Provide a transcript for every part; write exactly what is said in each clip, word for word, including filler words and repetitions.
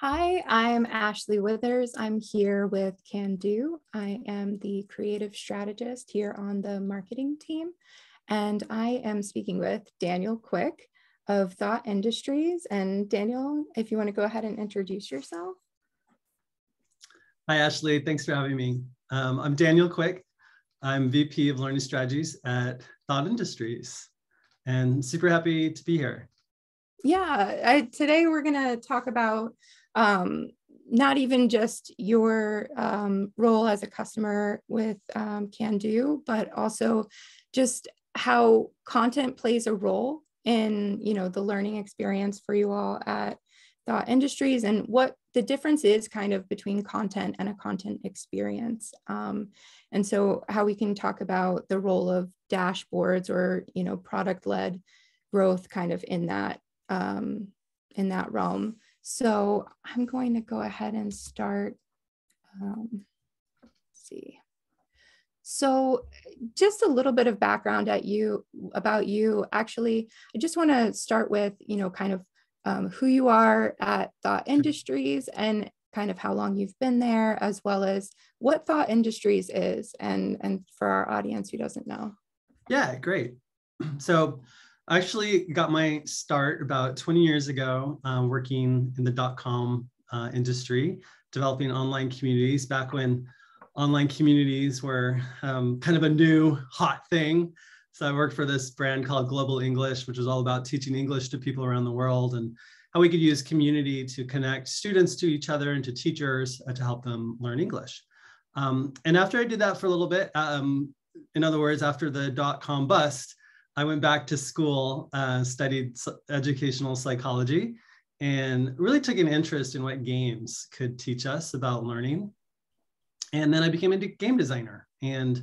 Hi, I'm Ashley Withers. I'm here with Candu. I am the creative strategist here on the marketing team, and I am speaking with Daniel Quick of Thought Industries. And Daniel, if you want to go ahead and introduce yourself. Hi, Ashley. Thanks for having me. Um, I'm Daniel Quick. I'm V P of Learning Strategies at Thought Industries, and super happy to be here. Yeah, I, today we're going to talk about Um, not even just your um, role as a customer with um, Candu, but also just how content plays a role in, you know, the learning experience for you all at Thought Industries, and what the difference is kind of between content and a content experience. Um, and so how we can talk about the role of dashboards or, you know, product-led growth kind of in that, um, in that realm. So I'm going to go ahead and start, um, let's see. So just a little bit of background at you, about you. Actually, I just want to start with, you know, kind of um, who you are at Thought Industries and kind of how long you've been there, as well as what Thought Industries is, and, and for our audience who doesn't know. Yeah, great. So I actually got my start about twenty years ago uh, working in the dot-com uh, industry, developing online communities back when online communities were um, kind of a new hot thing. So I worked for this brand called Global English, which was all about teaching English to people around the world and how we could use community to connect students to each other and to teachers uh, to help them learn English. Um, and after I did that for a little bit, um, in other words, after the dot-com bust, I went back to school, uh, studied educational psychology, and really took an interest in what games could teach us about learning. And then I became a game designer and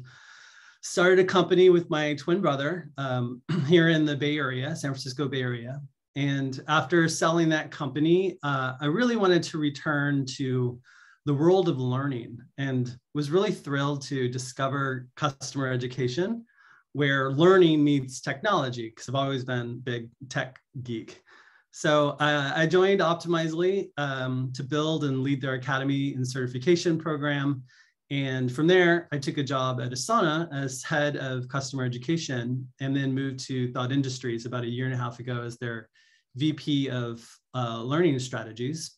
started a company with my twin brother um, here in the Bay Area, San Francisco Bay Area. And after selling that company, uh, I really wanted to return to the world of learning and was really thrilled to discover customer education, where learning meets technology, because I've always been a big tech geek. So uh, I joined Optimizely um, to build and lead their academy and certification program. And from there, I took a job at Asana as head of customer education, and then moved to Thought Industries about a year and a half ago as their V P of uh, Learning Strategies.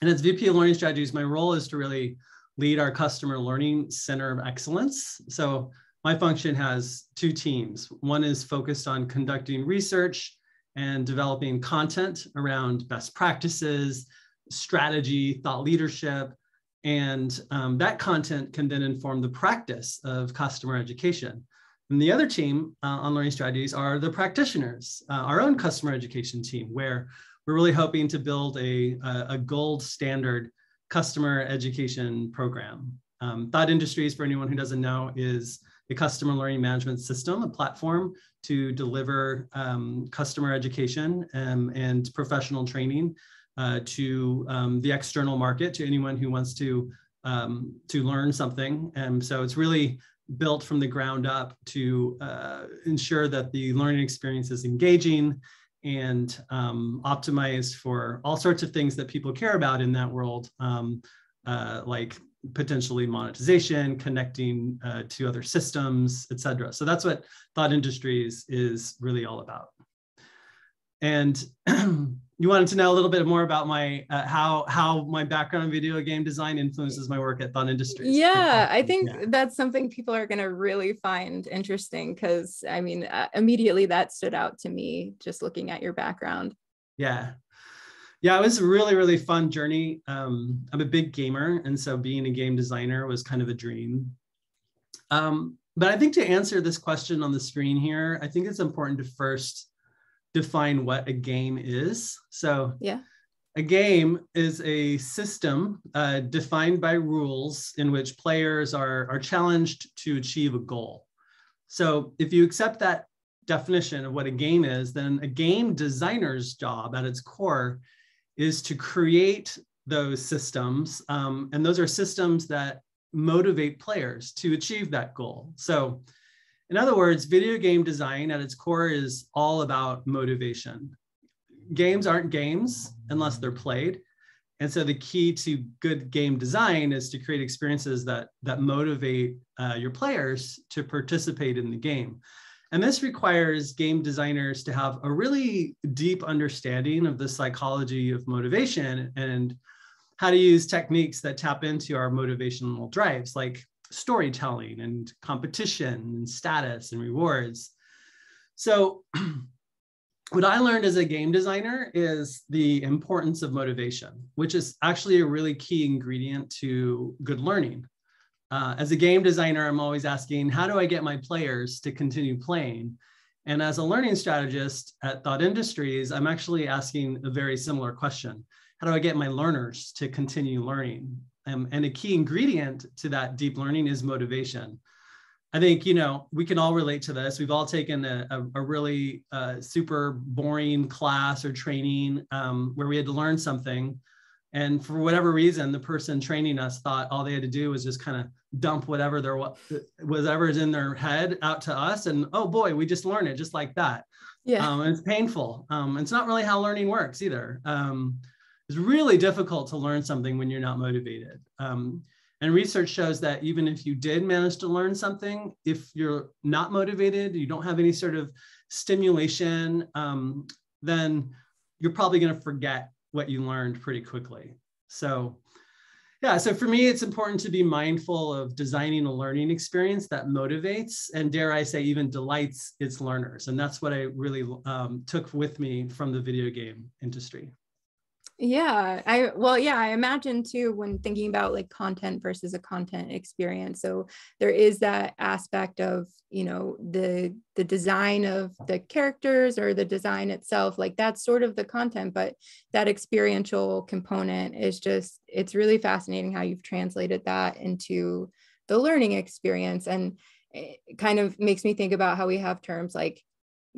And as V P of Learning Strategies, my role is to really lead our Customer Learning Center of Excellence. So my function has two teams. One is focused on conducting research and developing content around best practices, strategy, thought leadership, and um, that content can then inform the practice of customer education. And the other team uh, on Learning Strategies are the practitioners, uh, our own customer education team, where we're really hoping to build a, a gold standard customer education program. Um, Thought Industries, for anyone who doesn't know, is the customer learning management system, a platform to deliver um, customer education um, and professional training uh, to um, the external market, to anyone who wants to, um, to learn something. And so it's really built from the ground up to uh, ensure that the learning experience is engaging and um, optimized for all sorts of things that people care about in that world, um, uh, like potentially monetization, connecting uh, to other systems, et cetera. So that's what Thought Industries is really all about. And you wanted to know a little bit more about my uh, how how my background in video game design influences my work at Thought Industries. Yeah, I think yeah. that's something people are going to really find interesting, because I mean, uh, immediately that stood out to me just looking at your background. Yeah. Yeah, it was a really, really fun journey. Um, I'm a big gamer, and so being a game designer was kind of a dream. Um, but I think to answer this question on the screen here, I think it's important to first define what a game is. So yeah, a game is a system uh, defined by rules in which players are, are challenged to achieve a goal. So if you accept that definition of what a game is, then a game designer's job at its core is to create those systems. Um, and those are systems that motivate players to achieve that goal. So in other words, video game design at its core is all about motivation. Games aren't games unless they're played. And so the key to good game design is to create experiences that, that motivate uh, your players to participate in the game. And this requires game designers to have a really deep understanding of the psychology of motivation and how to use techniques that tap into our motivational drives, like storytelling and competition and status and rewards. So what I learned as a game designer is the importance of motivation, which is actually a really key ingredient to good learning. Uh, as a game designer, I'm always asking, how do I get my players to continue playing? And as a learning strategist at Thought Industries, I'm actually asking a very similar question. How do I get my learners to continue learning? Um, and a key ingredient to that deep learning is motivation. I think, you know, we can all relate to this. We've all taken a, a, a really uh, super boring class or training um, where we had to learn something. And for whatever reason, the person training us thought all they had to do was just kind of dump whatever there was, whatever's in their head out to us. And oh boy, we just learned it just like that. Yeah. Um, and it's painful. Um, it's not really how learning works either. Um, it's really difficult to learn something when you're not motivated. Um, And research shows that even if you did manage to learn something, if you're not motivated, you don't have any sort of stimulation, um, then you're probably going to forget what you learned pretty quickly. So yeah, so for me, it's important to be mindful of designing a learning experience that motivates and, dare I say, even delights its learners. And that's what I really um, took with me from the video game industry. Yeah, I well, yeah, I imagine too, when thinking about like content versus a content experience. So there is that aspect of, you know, the the design of the characters or the design itself, like that's sort of the content, but that experiential component is just, it's really fascinating how you've translated that into the learning experience. And it kind of makes me think about how we have terms like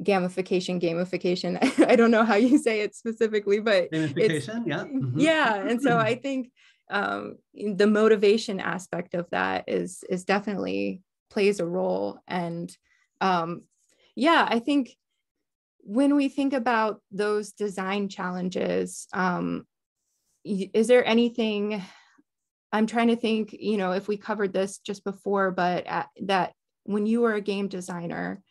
gamification, gamification. I don't know how you say it specifically, but gamification, yeah. Mm-hmm. Yeah. And so I think um, the motivation aspect of that is, is definitely plays a role. And um, yeah, I think when we think about those design challenges, um, is there anything, I'm trying to think, you know, if we covered this just before, but at, that when you were a game designer,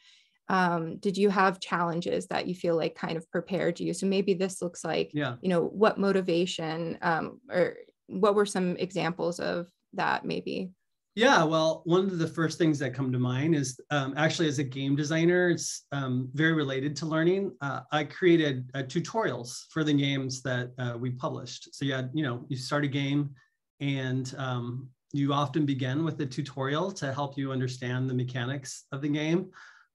Um, did you have challenges that you feel like kind of prepared you? So maybe this looks like, yeah. you know, what motivation um, or what were some examples of that maybe? Yeah, well, one of the first things that come to mind is um, actually as a game designer, it's um, very related to learning. Uh, I created uh, tutorials for the games that uh, we published. So you had, you know, you start a game and um, you often begin with a tutorial to help you understand the mechanics of the game.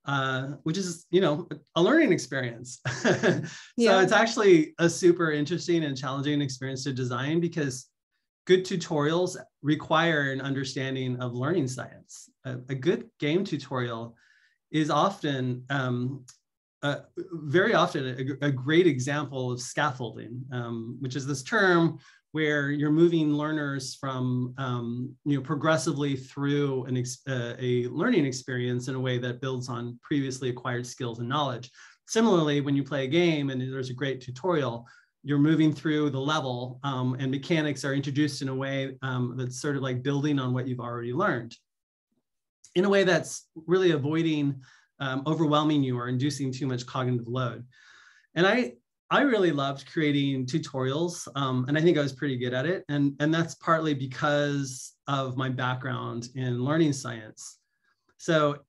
Uh, which is, you know, a learning experience. So yeah. It's actually a super interesting and challenging experience to design because good tutorials require an understanding of learning science. A, a good game tutorial is often, um, uh, very often, a, a great example of scaffolding, um, which is this term where you're moving learners from, um, you know, progressively through an ex uh, a learning experience in a way that builds on previously acquired skills and knowledge. Similarly, when you play a game and there's a great tutorial, you're moving through the level um, and mechanics are introduced in a way um, that's sort of like building on what you've already learned. In a way that's really avoiding um, overwhelming you or inducing too much cognitive load. And I, I really loved creating tutorials, um, and I think I was pretty good at it. And, and that's partly because of my background in learning science. So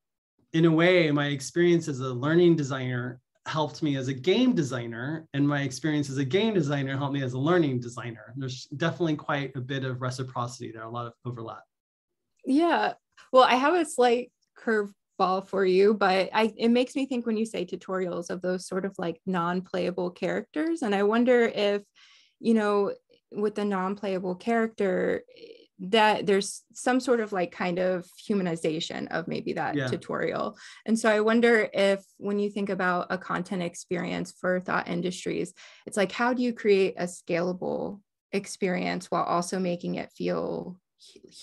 in a way, my experience as a learning designer helped me as a game designer, and my experience as a game designer helped me as a learning designer. There's definitely quite a bit of reciprocity there, a lot of overlap. Yeah, well, I have a slight curve ball for you, but I, it makes me think when you say tutorials of those sort of like non-playable characters. And I wonder if, you know, with the non-playable character that there's some sort of like kind of humanization of maybe that yeah. tutorial. And so I wonder if when you think about a content experience for Thought Industries, it's like, how do you create a scalable experience while also making it feel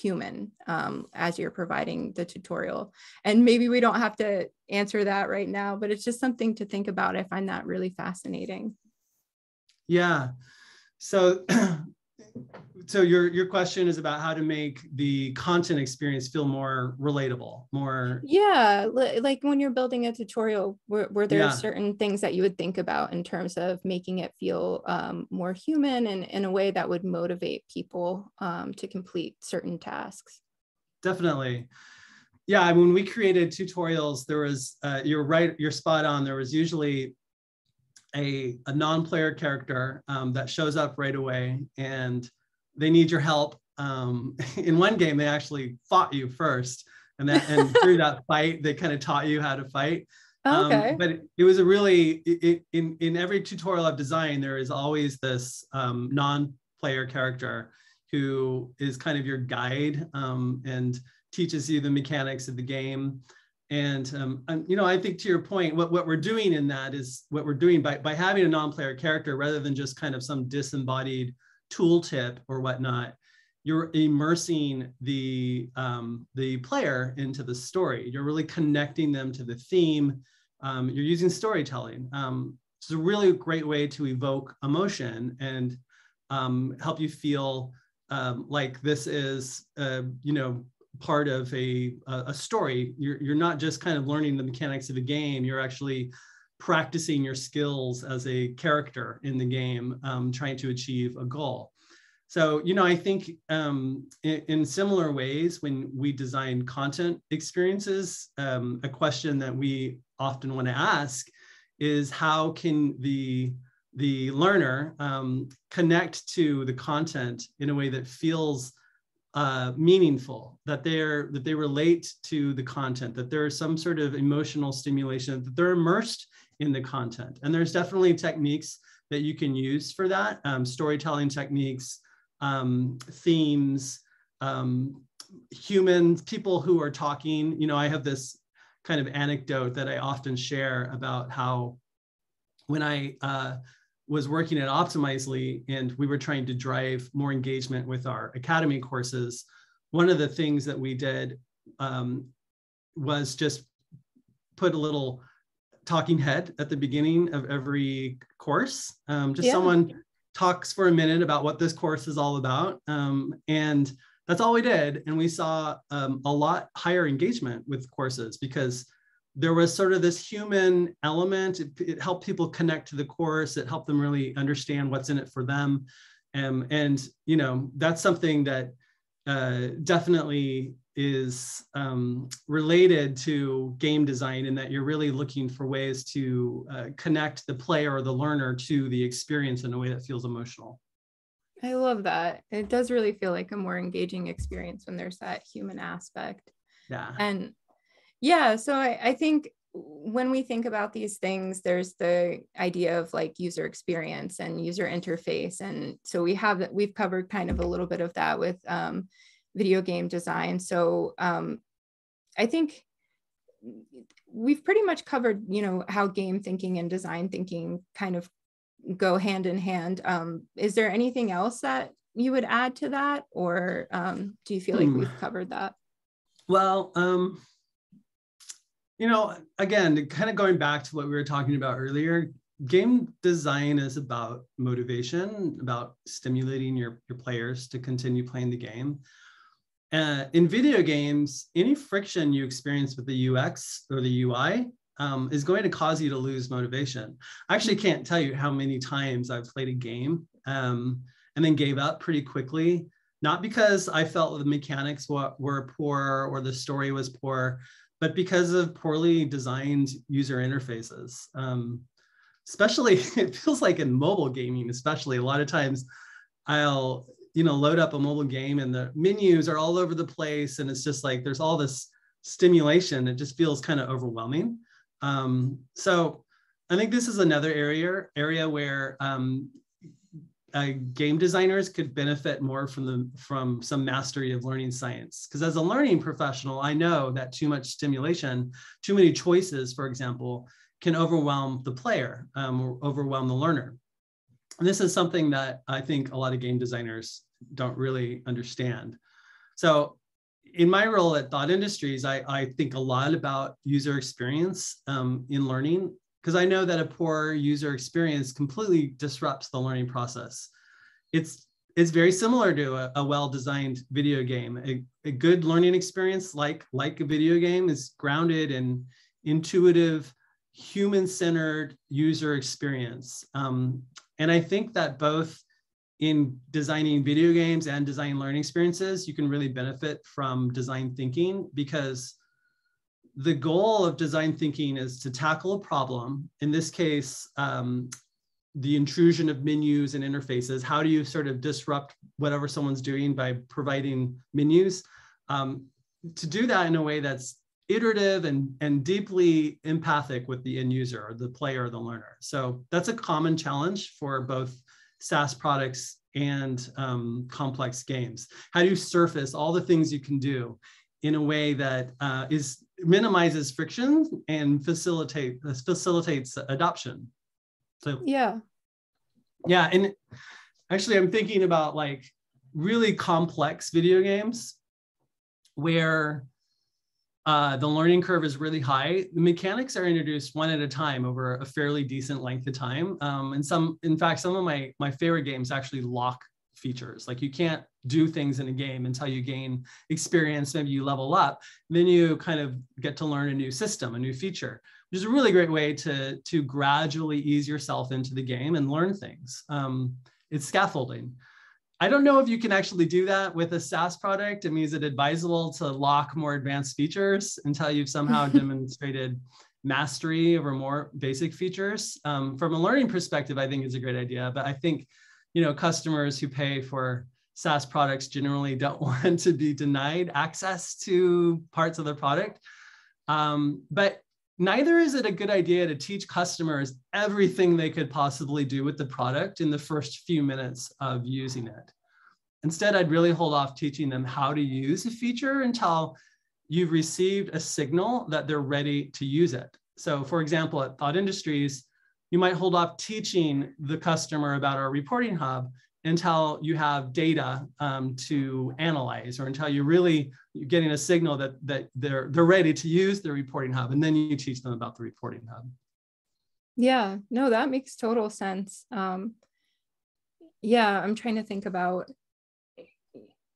human um, as you're providing the tutorial? And maybe we don't have to answer that right now, but it's just something to think about. I find that really fascinating. Yeah, so so your your question is about how to make the content experience feel more relatable, more. Yeah, like when you're building a tutorial, were, were there yeah. certain things that you would think about in terms of making it feel um, more human and in a way that would motivate people um, to complete certain tasks? Definitely. Yeah, when we created tutorials, there was, uh, you're right, you're spot on. There was usually a, a non-player character um, that shows up right away and they need your help. Um, in one game, they actually fought you first. And, that, and through that fight, they kind of taught you how to fight. Okay. Um, but it, it was a really, it, it, in, in every tutorial I've designed, there is always this um, non-player character who is kind of your guide um, and teaches you the mechanics of the game. And, um, and, you know, I think to your point, what, what we're doing in that is what we're doing by, by having a non-player character rather than just kind of some disembodied tooltip or whatnot, you're immersing the, um, the player into the story. You're really connecting them to the theme. Um, you're using storytelling. Um, it's a really great way to evoke emotion and um, help you feel um, like this is, uh, you know, part of a, a story. You're, you're not just kind of learning the mechanics of a game, you're actually practicing your skills as a character in the game, um, trying to achieve a goal. So, you know, I think um, in, in similar ways, when we design content experiences, um, a question that we often want to ask is how can the, the learner um, connect to the content in a way that feels Uh, meaningful, that they're that they relate to the content, that there is some sort of emotional stimulation, that they're immersed in the content. And there's definitely techniques that you can use for that, um, storytelling techniques, um, themes, um, humans, people who are talking. You know, I have this kind of anecdote that I often share about how when I uh, was working at Optimizely and we were trying to drive more engagement with our academy courses. One of the things that we did um, was just put a little talking head at the beginning of every course. Um, just yeah. someone talks for a minute about what this course is all about. Um, and that's all we did. And we saw um, a lot higher engagement with courses because there was sort of this human element. It, it helped people connect to the course. It helped them really understand what's in it for them. Um, and, you know, that's something that uh, definitely is um, related to game design in that you're really looking for ways to uh, connect the player or the learner to the experience in a way that feels emotional. I love that. It does really feel like a more engaging experience when there's that human aspect. Yeah. And Yeah, so I, I think when we think about these things, there's the idea of like user experience and user interface. And so we have, we've covered kind of a little bit of that with um, video game design. So um, I think we've pretty much covered, you know, how game thinking and design thinking kind of go hand in hand. Um, is there anything else that you would add to that? Or um, do you feel like hmm. we've covered that? Well, um... you know, again, kind of going back to what we were talking about earlier, game design is about motivation, about stimulating your, your players to continue playing the game. Uh, in video games, any friction you experience with the U X or the U I um, is going to cause you to lose motivation. I actually can't tell you how many times I've played a game um, and then gave up pretty quickly, not because I felt the mechanics were, were poor or the story was poor, but because of poorly designed user interfaces. Um, especially, it feels like in mobile gaming, especially a lot of times I'll, you know, load up a mobile game and the menus are all over the place. And it's just like, there's all this stimulation. It just feels kind of overwhelming. Um, so I think this is another area, area where um, uh, game designers could benefit more from the from some mastery of learning science, because as a learning professional, I know that too much stimulation, too many choices, for example, can overwhelm the player, um, or overwhelm the learner. And this is something that I think a lot of game designers don't really understand. So in my role at Thought Industries, I, I think a lot about user experience um, in learning, because I know that a poor user experience completely disrupts the learning process. It's is very similar to a, a well-designed video game. A, a good learning experience, like, like a video game, is grounded in intuitive, human-centered user experience. Um, and I think that both in designing video games and designing learning experiences, you can really benefit from design thinking, because the goal of design thinking is to tackle a problem. In this case, um, the intrusion of menus and interfaces. How do you sort of disrupt whatever someone's doing by providing menus? Um, to do that in a way that's iterative and, and deeply empathic with the end user or the player or the learner. So that's a common challenge for both SaaS products and um, complex games. How do you surface all the things you can do in a way that uh, is minimizes friction and facilitate facilitates adoption? So yeah, yeah, and actually, I'm thinking about like really complex video games where uh, the learning curve is really high. The mechanics are introduced one at a time over a fairly decent length of time, um, and some, in fact, some of my my favorite games actually lock features. Like you can't do things in a game until you gain experience, maybe you level up, then you kind of get to learn a new system, a new feature, which is a really great way to, to gradually ease yourself into the game and learn things. Um, it's scaffolding. I don't know if you can actually do that with a SaaS product. I mean, is it advisable to lock more advanced features until you've somehow demonstrated mastery over more basic features? Um, from a learning perspective, I think it's a great idea, but I think you know, customers who pay for SaaS products generally don't want to be denied access to parts of the product. Um, but neither is it a good idea to teach customers everything they could possibly do with the product in the first few minutes of using it. Instead, I'd really hold off teaching them how to use a feature until you've received a signal that they're ready to use it. So for example, at Thought Industries, you might hold off teaching the customer about our reporting hub until you have data um, to analyze, or until you're really you're getting a signal that, that they're, they're ready to use the reporting hub, and then you teach them about the reporting hub. Yeah, no, that makes total sense. Um, yeah, I'm trying to think about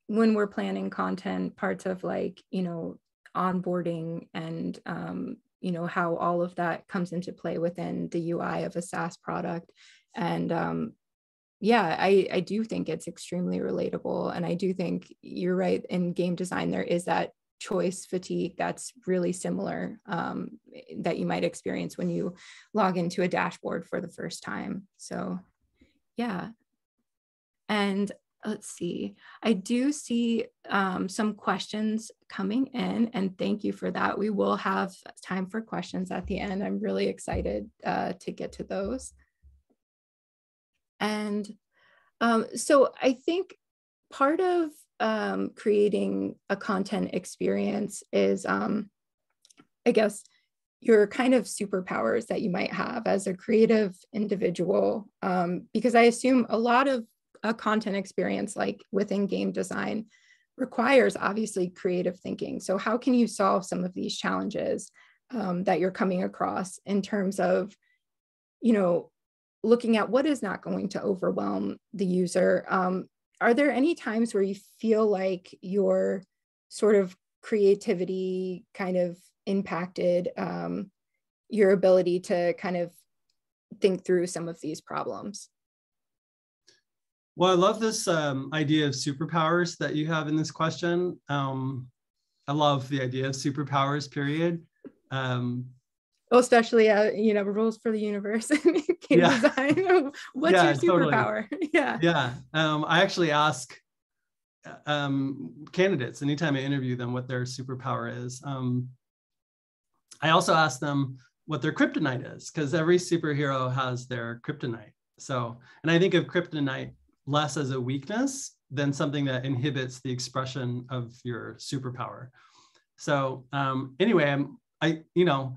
when we're planning content, parts of like, you know, onboarding and um, you know, how all of that comes into play within the U I of a SaaS product. And um, yeah, I, I do think it's extremely relatable. And I do think you're right, in game design, there is that choice fatigue that's really similar um, that you might experience when you log into a dashboard for the first time. So yeah. And let's see, I do see um, some questions coming in, and thank you for that. We will have time for questions at the end. I'm really excited uh, to get to those. And um, so I think part of um, creating a content experience is, um, I guess, your kind of superpowers that you might have as a creative individual, um, because I assume a lot of a content experience like within game design requires obviously creative thinking. So how can you solve some of these challenges um, that you're coming across in terms of, you know, looking at what is not going to overwhelm the user? Um, are there any times where you feel like your sort of creativity kind of impacted um, your ability to kind of think through some of these problems? Well, I love this um, idea of superpowers that you have in this question. Um, I love the idea of superpowers, period. Um, well, especially, uh, you know, rules for the universe and game yeah. design. What's yeah, your superpower? Totally. Yeah. Yeah. Um, I actually ask um, candidates anytime I interview them what their superpower is. Um, I also ask them what their kryptonite is, because every superhero has their kryptonite. So, and I think of kryptonite less as a weakness than something that inhibits the expression of your superpower. So um, anyway, I'm, I, you know,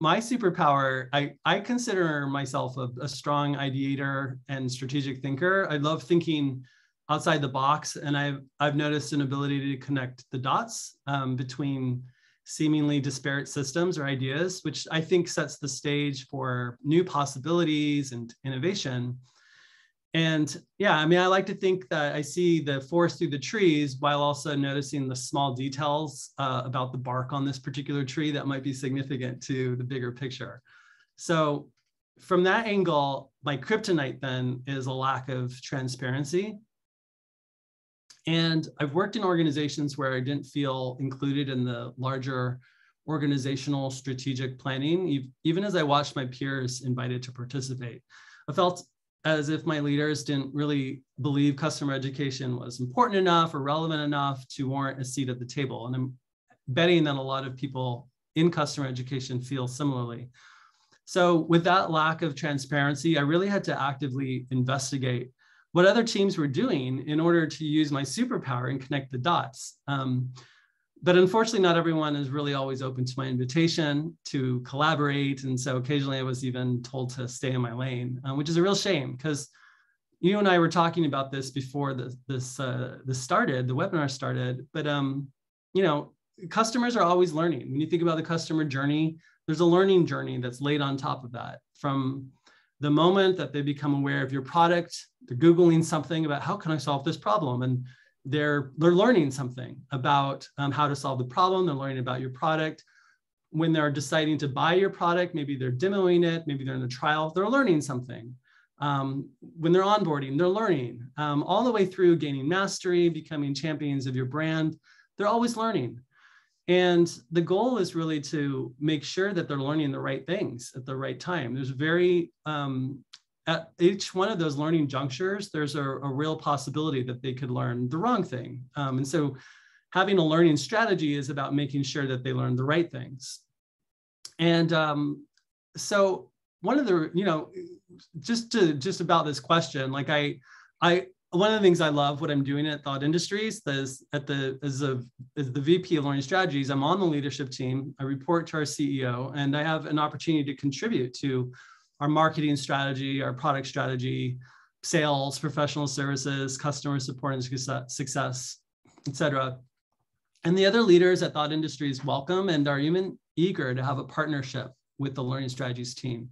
my superpower, I, I consider myself a, a strong ideator and strategic thinker. I love thinking outside the box, and I've, I've noticed an ability to connect the dots um, between seemingly disparate systems or ideas, which I think sets the stage for new possibilities and innovation. And yeah, I mean, I like to think that I see the forest through the trees while also noticing the small details uh, about the bark on this particular tree that might be significant to the bigger picture. So from that angle, my kryptonite then is a lack of transparency. And I've worked in organizations where I didn't feel included in the larger organizational strategic planning, even as I watched my peers invited to participate. I felt as if my leaders didn't really believe customer education was important enough or relevant enough to warrant a seat at the table. And I'm betting that a lot of people in customer education feel similarly. So with that lack of transparency, I really had to actively investigate what other teams were doing in order to use my superpower and connect the dots. Um, but unfortunately, not everyone is really always open to my invitation to collaborate. And so occasionally I was even told to stay in my lane, uh, which is a real shame, because you and I were talking about this before the, this, uh, this started, the webinar started, but um, you know, customers are always learning. When you think about the customer journey, there's a learning journey that's laid on top of that. From the moment that they become aware of your product, they're Googling something about how can I solve this problem? And they're, they're learning something about um, how to solve the problem. They're learning about your product. When they're deciding to buy your product, maybe they're demoing it, maybe they're in a trial, they're learning something. Um, when they're onboarding, they're learning. Um, all the way through gaining mastery, becoming champions of your brand, they're always learning. And the goal is really to make sure that they're learning the right things at the right time. There's very, um, at each one of those learning junctures, there's a, a real possibility that they could learn the wrong thing. Um, and so having a learning strategy is about making sure that they learn the right things. And um, so one of the, you know, just to, just about this question, like I, I, one of the things I love what I'm doing at Thought Industries is at the as a as the V P of Learning Strategies. I'm on the leadership team. I report to our C E O, and I have an opportunity to contribute to our marketing strategy, our product strategy, sales, professional services, customer support and success, et cetera. And the other leaders at Thought Industries welcome and are even eager to have a partnership with the Learning Strategies team.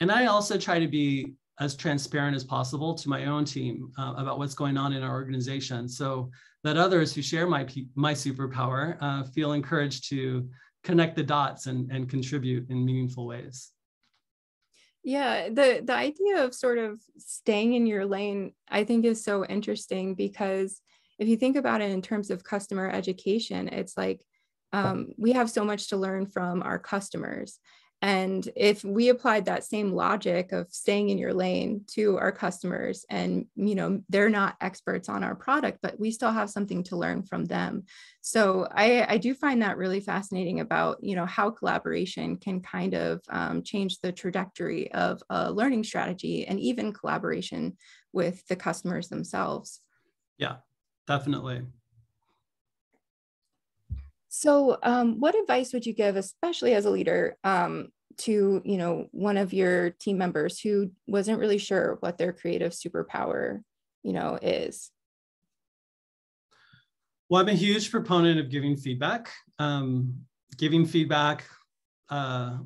And I also try to be as transparent as possible to my own team uh, about what's going on in our organization, so that others who share my my superpower uh, feel encouraged to connect the dots and, and contribute in meaningful ways. Yeah, the, the idea of sort of staying in your lane, I think, is so interesting, because if you think about it in terms of customer education, it's like um, we have so much to learn from our customers. And if we applied that same logic of staying in your lane to our customers, and, you know, they're not experts on our product, but we still have something to learn from them. So I, I do find that really fascinating about, you know, how collaboration can kind of um, change the trajectory of a learning strategy, and even collaboration with the customers themselves. Yeah, definitely. So um, what advice would you give, especially as a leader, um, to, you know, one of your team members who wasn't really sure what their creative superpower, you know, is? Well, I'm a huge proponent of giving feedback, um, giving feedback, uh,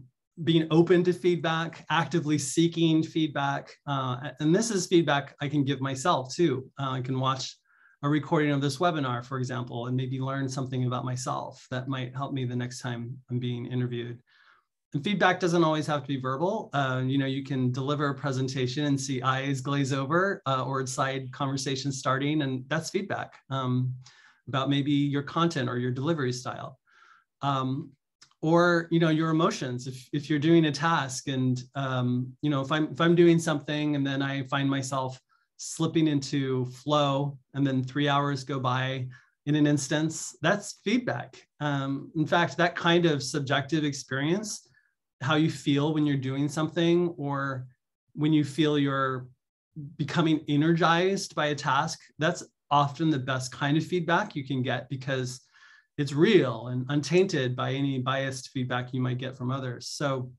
being open to feedback, actively seeking feedback. Uh, and this is feedback I can give myself too. Uh, I can watch a recording of this webinar, for example, and maybe learn something about myself that might help me the next time I'm being interviewed. And feedback doesn't always have to be verbal. Uh, you know, you can deliver a presentation and see eyes glaze over uh, or side conversation starting, and that's feedback um, about maybe your content or your delivery style. Um, or, you know, your emotions. If, if you're doing a task and, um, you know, if I'm, if I'm doing something and then I find myself slipping into flow, and then three hours go by in an instance, that's feedback. Um, in fact, that kind of subjective experience, how you feel when you're doing something, or when you feel you're becoming energized by a task, that's often the best kind of feedback you can get, because it's real and untainted by any biased feedback you might get from others. So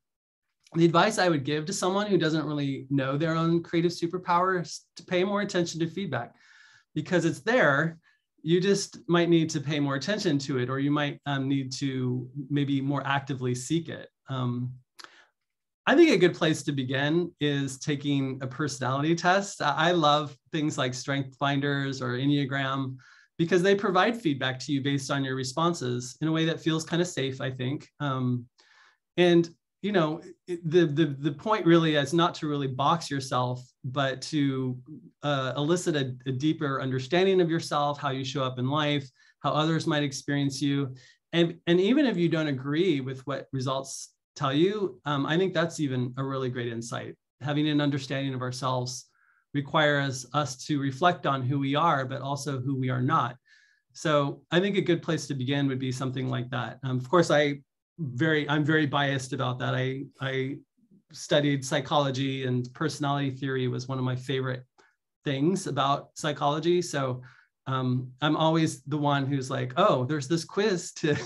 the advice I would give to someone who doesn't really know their own creative superpower is to pay more attention to feedback, because it's there. You just might need to pay more attention to it, or you might um, need to maybe more actively seek it. Um, I think a good place to begin is taking a personality test. I love things like Strength Finders or Enneagram because they provide feedback to you based on your responses in a way that feels kind of safe, I think. Um, and you know, the, the, the point really is not to really box yourself, but to uh, elicit a, a deeper understanding of yourself, how you show up in life, how others might experience you. And, and even if you don't agree with what results tell you, um, I think that's even a really great insight. Having an understanding of ourselves requires us to reflect on who we are, but also who we are not. So I think a good place to begin would be something like that. Um, of course, I very I'm very biased about that. I, I studied psychology, and personality theory was one of my favorite things about psychology. So um, I'm always the one who's like, oh, there's this quiz to...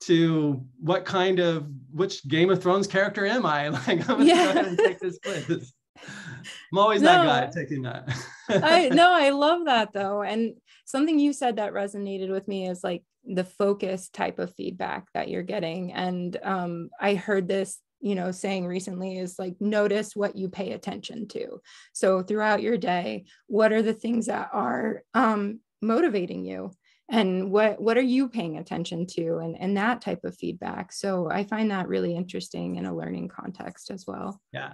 to what kind of, which Game of Thrones character am I? Like, I'm gonna yeah. go ahead and take this quiz. I'm always no, that guy at taking that. I no, I love that though. And something you said that resonated with me is like the focus type of feedback that you're getting. And um, I heard this, you know, saying recently is like, notice what you pay attention to. So throughout your day, what are the things that are um, motivating you? And what, what are you paying attention to, and, and that type of feedback? So I find that really interesting in a learning context as well. Yeah.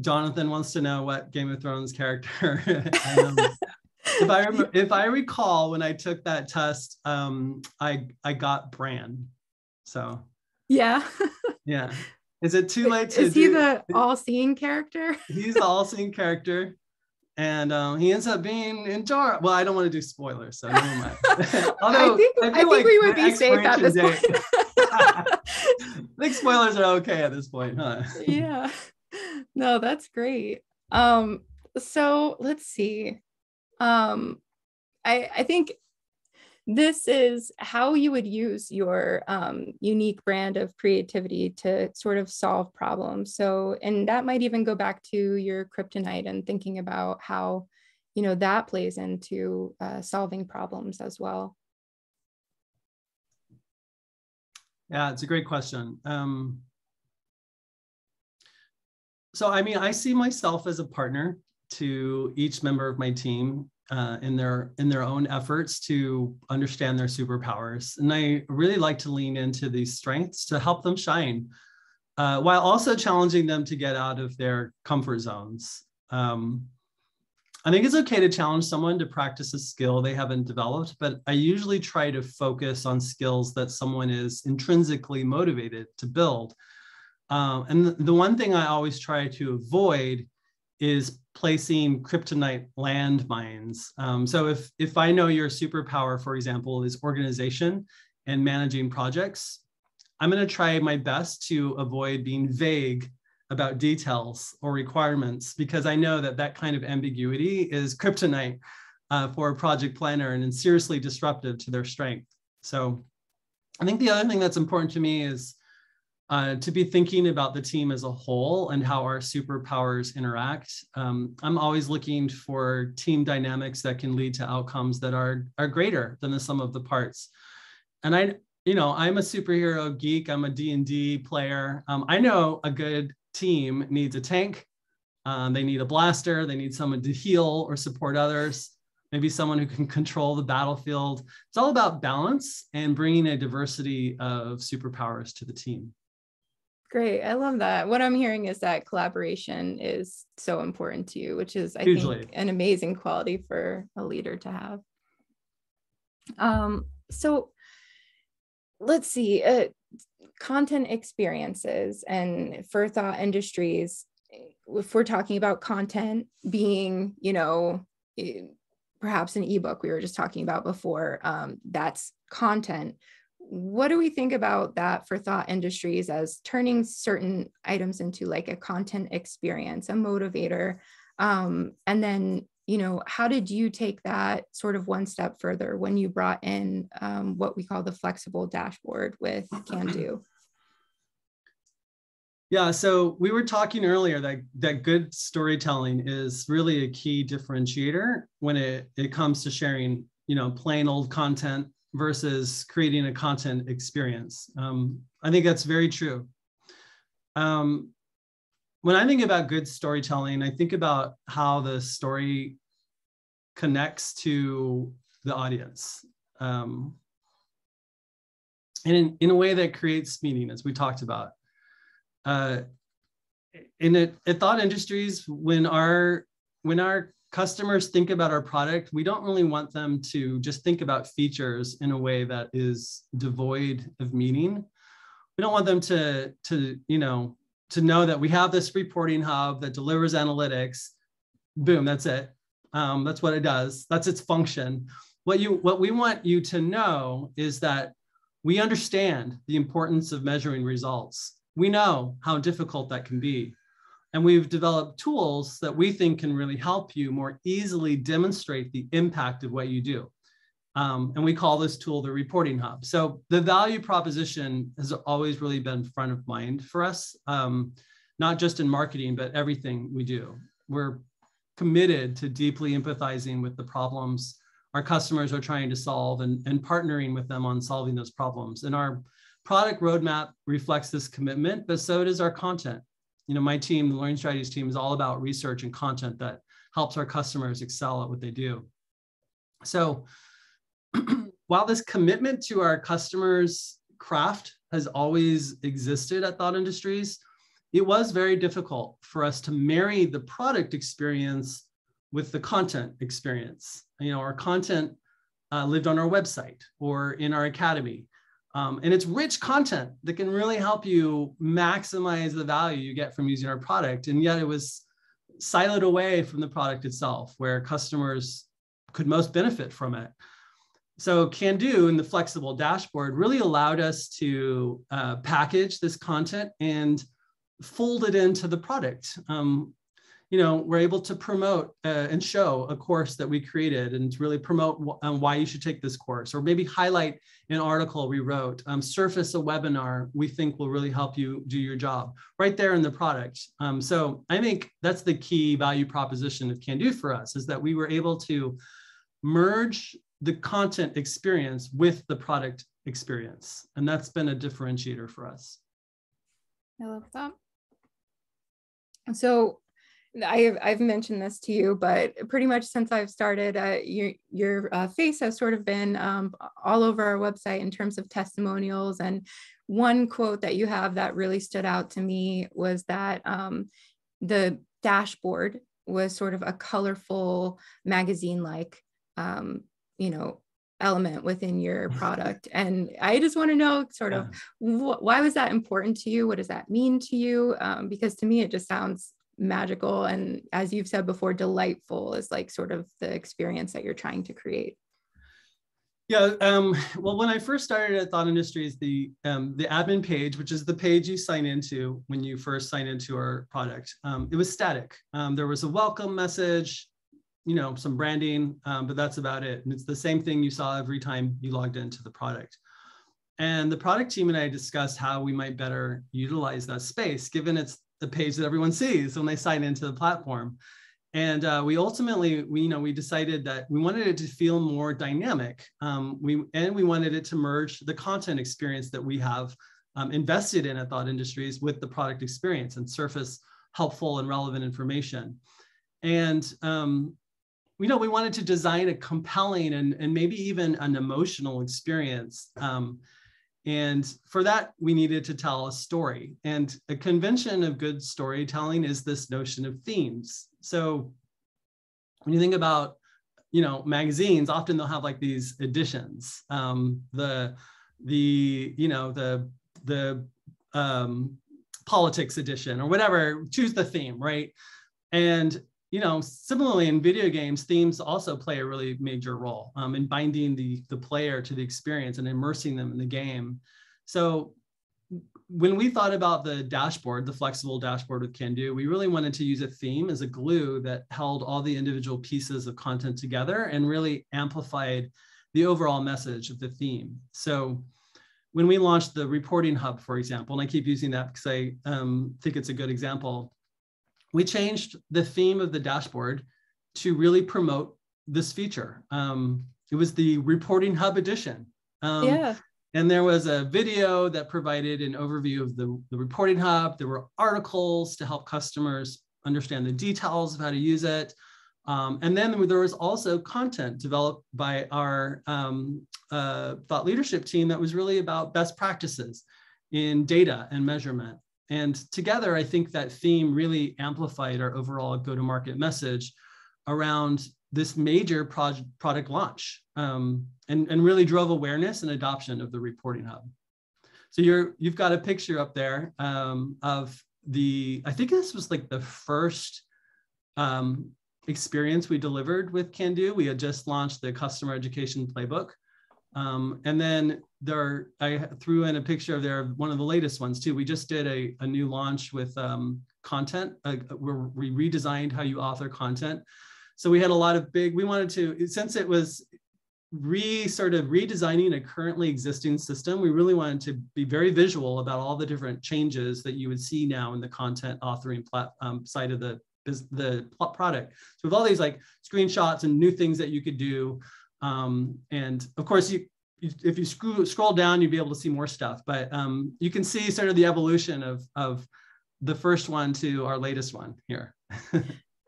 Jonathan wants to know what Game of Thrones character I am. If I remember, if I recall, when I took that test, um, I, I got Bran. So yeah. Yeah. Is it too late to Is he do, the all-seeing character? He's the all-seeing character. And um, he ends up being in jar. Well, I don't want to do spoilers, so never mind. Although, I think, I I think like we would be safe at this point. I think spoilers are okay at this point, huh? Yeah. No, that's great. Um, so let's see. Um, I, I think this is how you would use your um, unique brand of creativity to sort of solve problems. So, and that might even go back to your kryptonite and thinking about how, you know, that plays into uh, solving problems as well. Yeah, it's a great question. Um, so, I mean, I see myself as a partner to each member of my team. Uh, in their in their own efforts to understand their superpowers. And I really like to lean into these strengths to help them shine, uh, while also challenging them to get out of their comfort zones. Um, I think it's okay to challenge someone to practice a skill they haven't developed, but I usually try to focus on skills that someone is intrinsically motivated to build. Uh, and the, the one thing I always try to avoid is placing kryptonite landmines. Um, so if, if I know your superpower, for example, is organization and managing projects, I'm gonna try my best to avoid being vague about details or requirements, because I know that that kind of ambiguity is kryptonite uh, for a project planner and is seriously disruptive to their strength. So I think the other thing that's important to me is Uh, to be thinking about the team as a whole and how our superpowers interact. Um, I'm always looking for team dynamics that can lead to outcomes that are, are greater than the sum of the parts. And I, you know, I'm a superhero geek. I'm a D and D player. Um, I know a good team needs a tank. Um, they need a blaster. They need someone to heal or support others. Maybe someone who can control the battlefield. It's all about balance and bringing a diversity of superpowers to the team. Great. I love that. What I'm hearing is that collaboration is so important to you, which is, I Usually. think, an amazing quality for a leader to have. Um, so let's see, uh, content experiences, and for Thought Industries, if we're talking about content being, you know, perhaps an ebook we were just talking about before, um, that's content. What do we think about that for Thought Industries as turning certain items into like a content experience, a motivator? Um, and then, you know, how did you take that sort of one step further when you brought in um, what we call the flexible dashboard with Candu? Yeah, so we were talking earlier that, that good storytelling is really a key differentiator when it, it comes to sharing, you know, plain old content versus creating a content experience. Um, I think that's very true. Um, when I think about good storytelling, I think about how the story connects to the audience. Um, and in, in a way that creates meaning, as we talked about. Uh, in a, at Thought Industries, when our, when our customers think about our product, we don't really want them to just think about features in a way that is devoid of meaning. We don't want them to, to, you know, to know that we have this reporting hub that delivers analytics. Boom, that's it. Um, that's what it does. That's its function. What you, what we want you to know is that we understand the importance of measuring results. We know how difficult that can be. And we've developed tools that we think can really help you more easily demonstrate the impact of what you do. Um, and we call this tool the reporting hub. So the value proposition has always really been front of mind for us, um, not just in marketing, but everything we do. We're committed to deeply empathizing with the problems our customers are trying to solve and, and partnering with them on solving those problems. And our product roadmap reflects this commitment, but so does our content. You know, my team, the Learning Strategies team, is all about research and content that helps our customers excel at what they do. So while this commitment to our customers' craft has always existed at Thought Industries, it was very difficult for us to marry the product experience with the content experience. You know, our content uh, lived on our website or in our academy. Um, and it's rich content that can really help you maximize the value you get from using our product. And yet it was siloed away from the product itself, where customers could most benefit from it. So Candu and the flexible dashboard really allowed us to uh, package this content and fold it into the product. Um, you know, we're able to promote uh, and show a course that we created and to really promote um, why you should take this course, or maybe highlight an article we wrote, um, surface a webinar we think will really help you do your job right there in the product. Um, so I think that's the key value proposition of Candu for us, is that we were able to merge the content experience with the product experience. And that's been a differentiator for us. I love that. So I've, I've mentioned this to you, but pretty much since I've started, uh, your, your uh, face has sort of been um, all over our website in terms of testimonials. And one quote that you have that really stood out to me was that um, the dashboard was sort of a colorful magazine-like, um, you know, element within your product. And I just want to know sort of wh why was that important to you? What does that mean to you? Um, because to me, it just sounds magical, and as you've said before, delightful is like sort of the experience that you're trying to create. Yeah, um, well, when I first started at Thought Industries, the um, the admin page, which is the page you sign into when you first sign into our product, um, it was static. Um, there was a welcome message, you know, some branding, um, but that's about it. And it's the same thing you saw every time you logged into the product. And the product team and I discussed how we might better utilize that space, given it's the page that everyone sees when they sign into the platform. And uh, we ultimately, we, you know, we decided that we wanted it to feel more dynamic. Um, we, and we wanted it to merge the content experience that we have um, invested in at Thought Industries with the product experience and surface helpful and relevant information. And, um, you know, we wanted to design a compelling and, and maybe even an emotional experience. Um, And for that, we needed to tell a story. And a convention of good storytelling is this notion of themes. So when you think about, you know, magazines, often they'll have like these editions. Um, the, the, you know, the, the um, politics edition or whatever, choose the theme, right? And, you know, similarly in video games, themes also play a really major role um, in binding the, the player to the experience and immersing them in the game. So when we thought about the dashboard, the flexible dashboard with Candu, we really wanted to use a theme as a glue that held all the individual pieces of content together and really amplified the overall message of the theme. So when we launched the reporting hub, for example, and I keep using that because I um, think it's a good example, we changed the theme of the dashboard to really promote this feature. Um, it was the reporting hub edition. Um, yeah. And there was a video that provided an overview of the, the reporting hub. There were articles to help customers understand the details of how to use it. Um, and then there was also content developed by our um, uh, thought leadership team that was really about best practices in data and measurement. And together, I think that theme really amplified our overall go-to-market message around this major proj- product launch um, and, and really drove awareness and adoption of the reporting hub. So you're, you've got a picture up there um, of the, I think this was like the first um, experience we delivered with Candu. We had just launched the customer education playbook. Um, and then there, I threw in a picture of there, one of the latest ones too. We just did a, a new launch with um, content uh, where we redesigned how you author content. So we had a lot of big, we wanted to, since it was re sort of redesigning a currently existing system, we really wanted to be very visual about all the different changes that you would see now in the content authoring plat, um, side of the, the product. So we have all these like screenshots and new things that you could do. Um, and of course, you, you if you scroll, scroll down, you'd be able to see more stuff, but um, you can see sort of the evolution of, of the first one to our latest one here.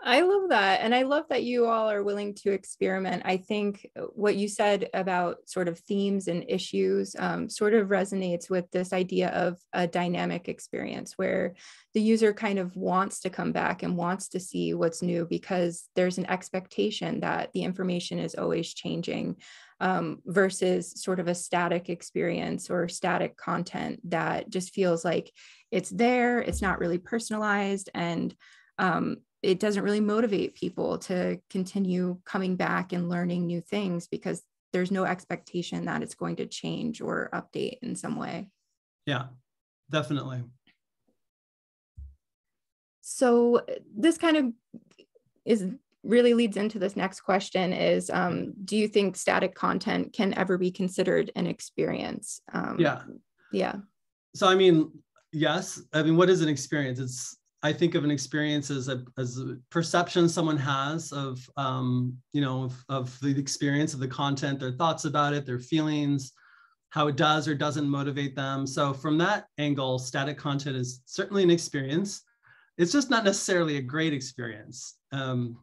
I love that. And I love that you all are willing to experiment. I think what you said about sort of themes and issues um, sort of resonates with this idea of a dynamic experience where the user kind of wants to come back and wants to see what's new because there's an expectation that the information is always changing um, versus sort of a static experience or static content that just feels like it's there, it's not really personalized, and um, it doesn't really motivate people to continue coming back and learning new things because there's no expectation that it's going to change or update in some way. Yeah, definitely. So this kind of is really leads into this next question is, um, do you think static content can ever be considered an experience? Um, yeah. Yeah. So, I mean, yes. I mean, what is an experience? It's, I think of an experience as a, as a perception someone has of, um, you know, of, of the experience of the content, their thoughts about it, their feelings, how it does or doesn't motivate them. So from that angle, static content is certainly an experience. It's just not necessarily a great experience. Um,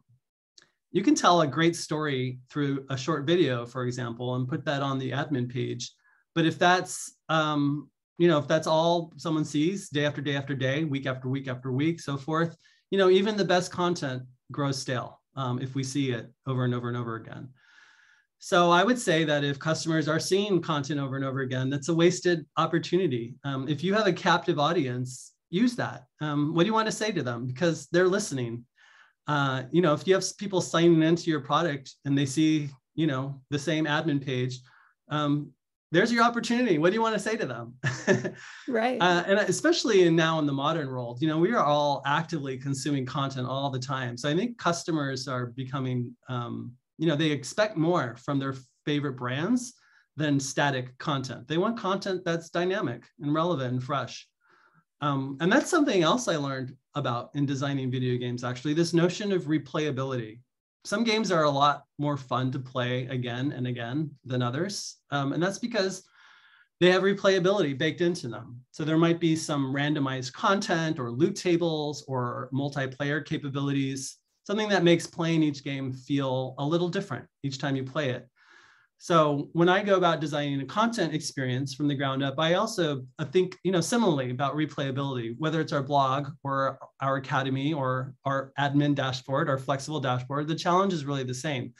you can tell a great story through a short video, for example, and put that on the admin page. But if that's, um, you know, if that's all someone sees day after day after day, week after week after week, so forth, you know, even the best content grows stale um, if we see it over and over and over again. So I would say that if customers are seeing content over and over again, that's a wasted opportunity. Um, if you have a captive audience, use that. Um, what do you want to say to them? Because they're listening. Uh, you know, if you have people signing into your product and they see, you know, the same admin page, um, there's your opportunity. What do you want to say to them? Right. Uh, and especially in now in the modern world, you know, we are all actively consuming content all the time. So I think customers are becoming, um, you know, they expect more from their favorite brands than static content. They want content that's dynamic and relevant and fresh. Um, and that's something else I learned about in designing video games, actually, this notion of replayability. Some games are a lot more fun to play again and again than others. Um, and that's because they have replayability baked into them. So there might be some randomized content or loot tables or multiplayer capabilities, something that makes playing each game feel a little different each time you play it. So when I go about designing a content experience from the ground up, I also I think, you know, similarly about replayability, whether it's our blog or our academy or our admin dashboard, our flexible dashboard, the challenge is really the same.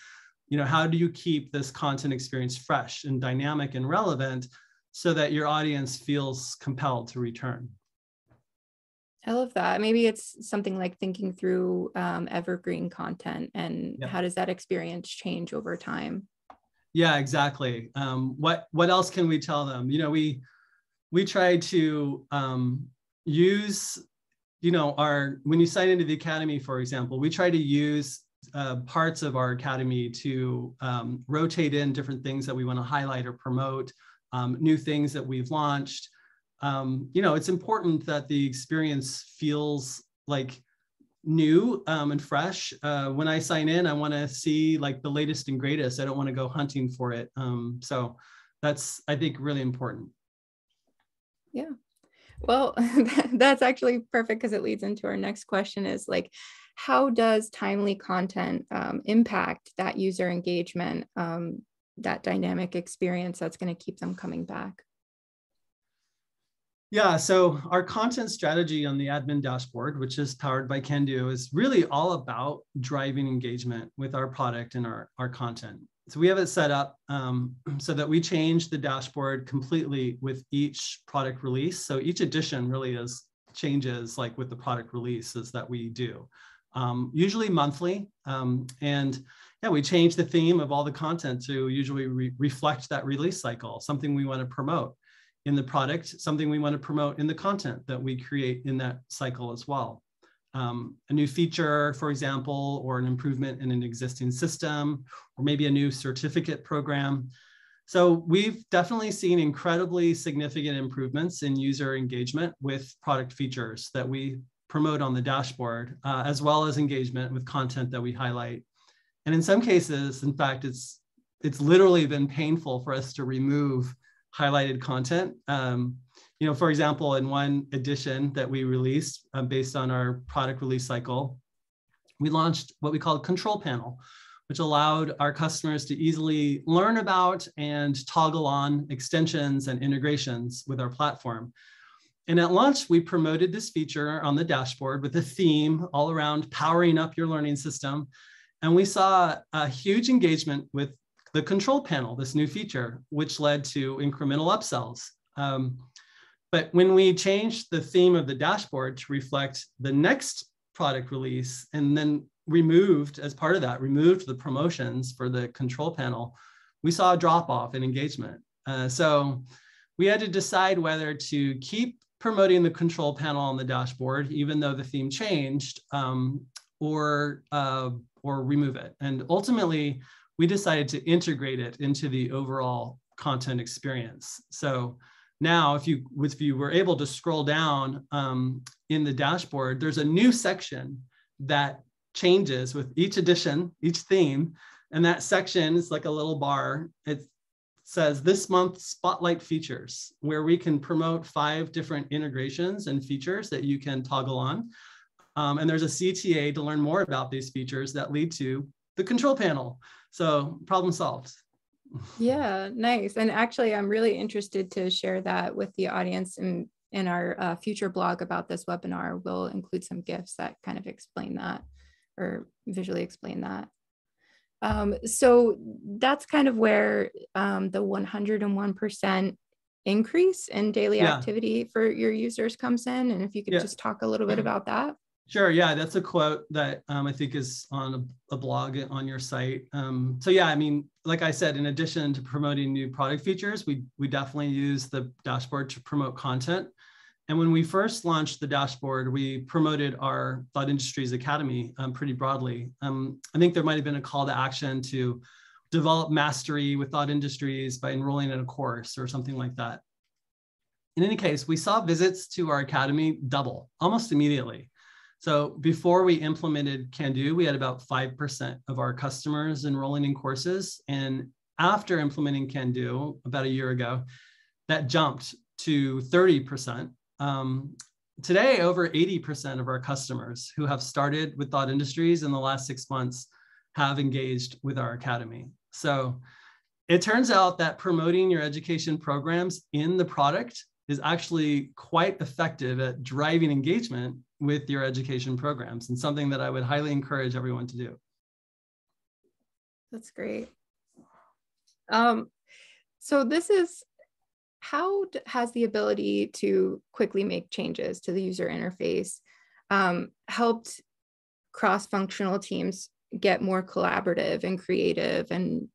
You know, how do you keep this content experience fresh and dynamic and relevant so that your audience feels compelled to return? I love that. Maybe it's something like thinking through um, evergreen content and yeah. How does that experience change over time? Yeah, exactly. Um, what what else can we tell them? You know, we we try to um, use, you know, our when you sign into the academy, for example, we try to use uh, parts of our academy to um, rotate in different things that we want to highlight or promote, um, new things that we've launched. Um, you know, it's important that the experience feels like new um, and fresh. Uh, when I sign in, I want to see like the latest and greatest. I don't want to go hunting for it. Um, so that's, I think, really important. Yeah. Well, that's actually perfect, because it leads into our next question is like, how does timely content um, impact that user engagement, um, that dynamic experience that's going to keep them coming back? Yeah, so our content strategy on the admin dashboard, which is powered by Candu, is really all about driving engagement with our product and our, our content. So we have it set up um, so that we change the dashboard completely with each product release. So each edition really is changes like with the product releases that we do, um, usually monthly. Um, and yeah, we change the theme of all the content to usually re reflect that release cycle, something we want to promote in the product, something we want to promote in the content that we create in that cycle as well. Um, a new feature, for example, or an improvement in an existing system, or maybe a new certificate program. So we've definitely seen incredibly significant improvements in user engagement with product features that we promote on the dashboard, uh, as well as engagement with content that we highlight. And in some cases, in fact, it's, it's literally been painful for us to remove highlighted content. Um, you know, for example, in one edition that we released uh, based on our product release cycle, we launched what we call a control panel, which allowed our customers to easily learn about and toggle on extensions and integrations with our platform. And at launch, we promoted this feature on the dashboard with a theme all around powering up your learning system. And we saw a huge engagement with the control panel, this new feature, which led to incremental upsells. Um, but when we changed the theme of the dashboard to reflect the next product release, and then removed, as part of that, removed the promotions for the control panel, we saw a drop-off in engagement. Uh, so we had to decide whether to keep promoting the control panel on the dashboard, even though the theme changed, um, or, uh, or remove it. And ultimately, we decided to integrate it into the overall content experience. So now if you, if you were able to scroll down um, in the dashboard, there's a new section that changes with each edition, each theme. And that section is like a little bar. It says this month spotlight features, where we can promote five different integrations and features that you can toggle on. Um, and there's a C T A to learn more about these features that lead to the control panel. So problem solved. Yeah, nice. And actually, I'm really interested to share that with the audience, and in, in our uh, future blog about this webinar, we'll include some GIFs that kind of explain that or visually explain that. Um, so that's kind of where um, the one hundred and one percent increase in daily yeah. activity for your users comes in. And if you could yeah. just talk a little bit about that. Sure. Yeah, that's a quote that um, I think is on a, a blog on your site. Um, so yeah, I mean, like I said, in addition to promoting new product features, we, we definitely use the dashboard to promote content. And when we first launched the dashboard, we promoted our Thought Industries Academy um, pretty broadly. Um, I think there might have been a call to action to develop mastery with Thought Industries by enrolling in a course or something like that. In any case, we saw visits to our academy double almost immediately. So before we implemented Candu, we had about five percent of our customers enrolling in courses. And after implementing Candu about a year ago, that jumped to thirty percent. Um, today, over eighty percent of our customers who have started with Thought Industries in the last six months have engaged with our academy. So it turns out that promoting your education programs in the product is actually quite effective at driving engagement with your education programs, and something that I would highly encourage everyone to do. That's great. Um, so this is, how has the ability to quickly make changes to the user interface um, helped cross-functional teams get more collaborative and creative, and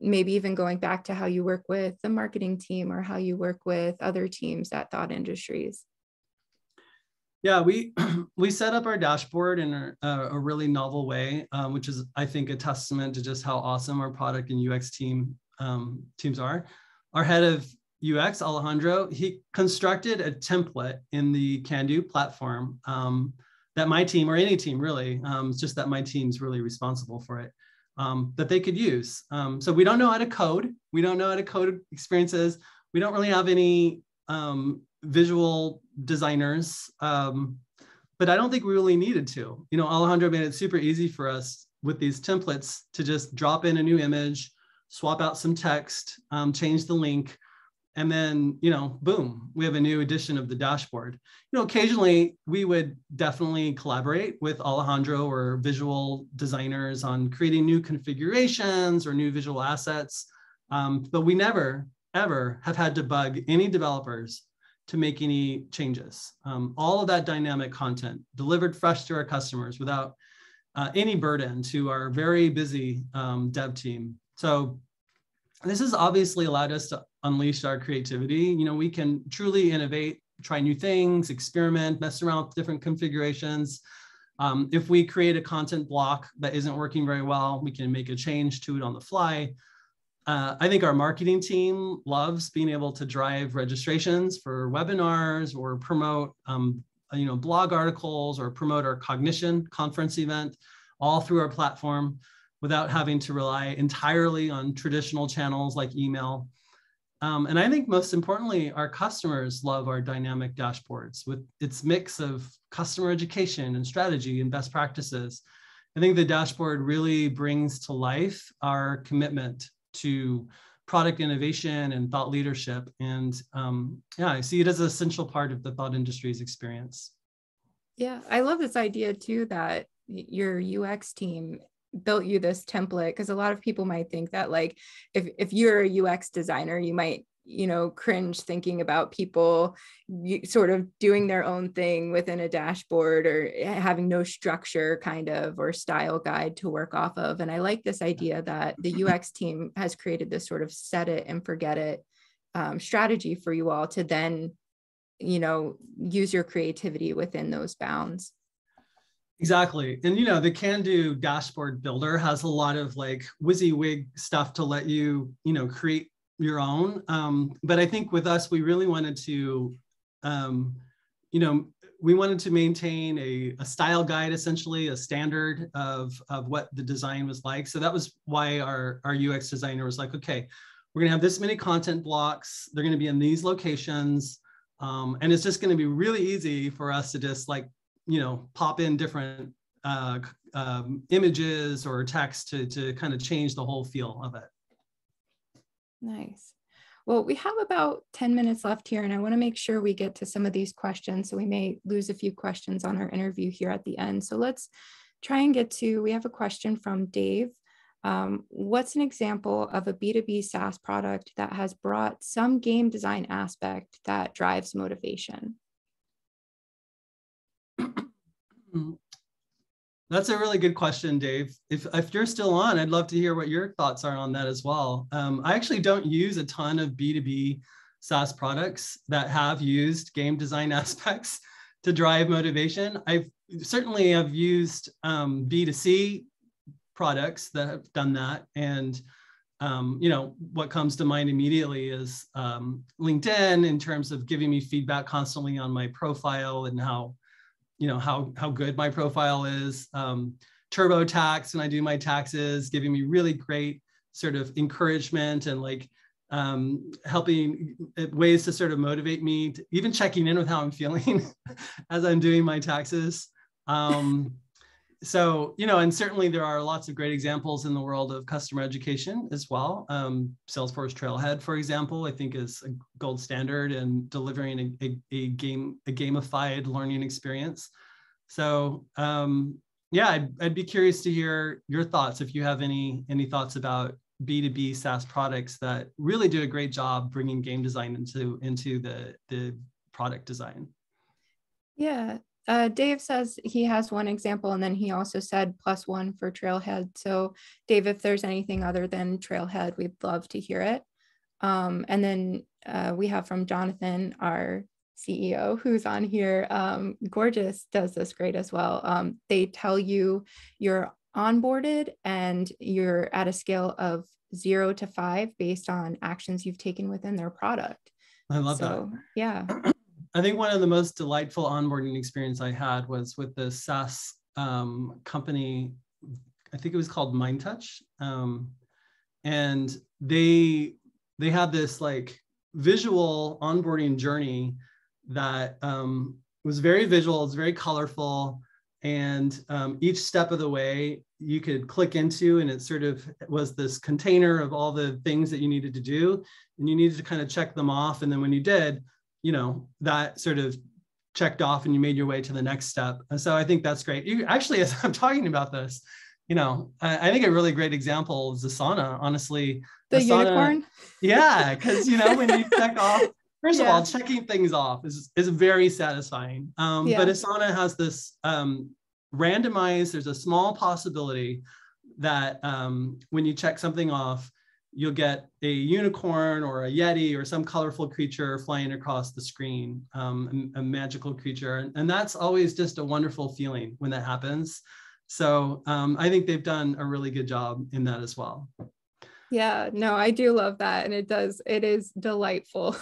maybe even going back to how you work with the marketing team or how you work with other teams at Thought Industries? Yeah, we, we set up our dashboard in a, a really novel way, um, which is, I think, a testament to just how awesome our product and U X team um, teams are. Our head of U X, Alejandro, he constructed a template in the Candu platform um, that my team, or any team really, um, it's just that my team's really responsible for it, um, that they could use. Um, so we don't know how to code. We don't know how to code experiences. We don't really have any um, visual designers, um, but I don't think we really needed to. You know, Alejandro made it super easy for us with these templates to just drop in a new image, swap out some text, um, change the link, and then, you know, boom, we have a new edition of the dashboard. You know, occasionally we would definitely collaborate with Alejandro or visual designers on creating new configurations or new visual assets, um, but we never, ever have had to bug any developers to make any changes. Um, all of that dynamic content delivered fresh to our customers without uh, any burden to our very busy um, dev team. So this has obviously allowed us to unleash our creativity. You know, we can truly innovate, try new things, experiment, mess around with different configurations. Um, if we create a content block that isn't working very well, we can make a change to it on the fly. Uh, I think our marketing team loves being able to drive registrations for webinars or promote, um, you know, blog articles or promote our Cognition conference event all through our platform without having to rely entirely on traditional channels like email. Um, and I think most importantly, our customers love our dynamic dashboards with its mix of customer education and strategy and best practices. I think the dashboard really brings to life our commitment to product innovation and thought leadership. And um, yeah, I see it as an essential part of the Thought Industries experience. Yeah, I love this idea too, that your U X team built you this template, because a lot of people might think that like, if, if you're a U X designer, you might, you know, cringe thinking about people sort of doing their own thing within a dashboard or having no structure kind of or style guide to work off of. And I like this idea that the U X team has created this sort of set it and forget it um, strategy for you all to then, you know, use your creativity within those bounds. Exactly. And, you know, the Candu dashboard builder has a lot of like WYSIWYG stuff to let you, you know, create your own. Um, but I think with us, we really wanted to, um, you know, we wanted to maintain a, a style guide, essentially a standard of, of what the design was like. So that was why our, our U X designer was like, okay, we're gonna have this many content blocks. They're gonna be in these locations. Um, and it's just gonna be really easy for us to just like, you know, pop in different uh, um, images or text to, to kind of change the whole feel of it. Nice. Well, we have about ten minutes left here, and I want to make sure we get to some of these questions. So we may lose a few questions on our interview here at the end. So let's try and get to, we have a question from Dave. Um, what's an example of a B two B SaaS product that has brought some game design aspect that drives motivation? That's a really good question, Dave. If, if you're still on, I'd love to hear what your thoughts are on that as well. Um, I actually don't use a ton of B two B SaaS products that have used game design aspects to drive motivation. I've certainly have used um, B two C products that have done that. And, um, you know, what comes to mind immediately is um, LinkedIn, in terms of giving me feedback constantly on my profile and how you know, how, how good my profile is. Um, TurboTax, when I do my taxes, giving me really great sort of encouragement and like um, helping ways to sort of motivate me, to even checking in with how I'm feeling as I'm doing my taxes. Um, so, you know, and certainly there are lots of great examples in the world of customer education as well. Um, Salesforce Trailhead, for example, I think is a gold standard in delivering a, a, a game, a gamified learning experience. So um, yeah, I'd, I'd be curious to hear your thoughts if you have any, any thoughts about B two B SaaS products that really do a great job bringing game design into, into the, the product design. Yeah. Uh, Dave says he has one example, and then he also said plus one for Trailhead. So Dave, if there's anything other than Trailhead, we'd love to hear it. Um, and then uh, we have from Jonathan, our C E O, who's on here. Um, Gorgeous does this great as well. Um, they tell you you're onboarded and you're at a scale of zero to five based on actions you've taken within their product. I love so, that. Yeah. I think one of the most delightful onboarding experience I had was with the SaaS um, company I think it was called MindTouch. Um, and they, they had this like visual onboarding journey that um, was very visual, it's very colorful. And um, each step of the way you could click into, and it sort of was this container of all the things that you needed to do, and you needed to kind of check them off. And then when you did, you know, that sort of checked off and you made your way to the next step. And so I think that's great. You, actually, as I'm talking about this, you know, I, I think a really great example is Asana, honestly. The Asana, unicorn? Yeah, because, you know, when you check off, first yeah. of all, checking things off is, is very satisfying. Um, yeah. But Asana has this um, randomized, there's a small possibility that um, when you check something off, you'll get a unicorn or a yeti or some colorful creature flying across the screen, um, a, a magical creature. And, and that's always just a wonderful feeling when that happens. So um, I think they've done a really good job in that as well. Yeah, no, I do love that. And it does, it is delightful